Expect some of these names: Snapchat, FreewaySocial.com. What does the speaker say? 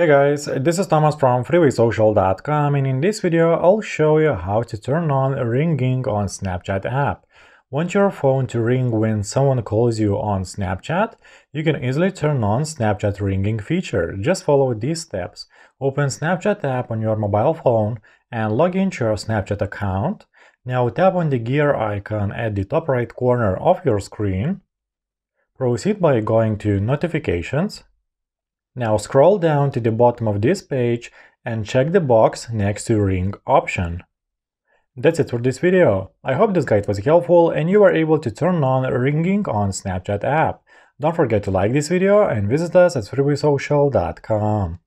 Hey guys, this is Thomas from FreewaySocial.com, and in this video I'll show you how to turn on ringing on Snapchat app. Want your phone to ring when someone calls you on Snapchat? You can easily turn on Snapchat ringing feature. Just follow these steps. Open Snapchat app on your mobile phone and log into your Snapchat account. Now tap on the gear icon at the top right corner of your screen. Proceed by going to Notifications. Now scroll down to the bottom of this page and check the box next to Ring option. That's it for this video. I hope this guide was helpful and you were able to turn on ringing on Snapchat app. Don't forget to like this video and visit us at FreewaySocial.com.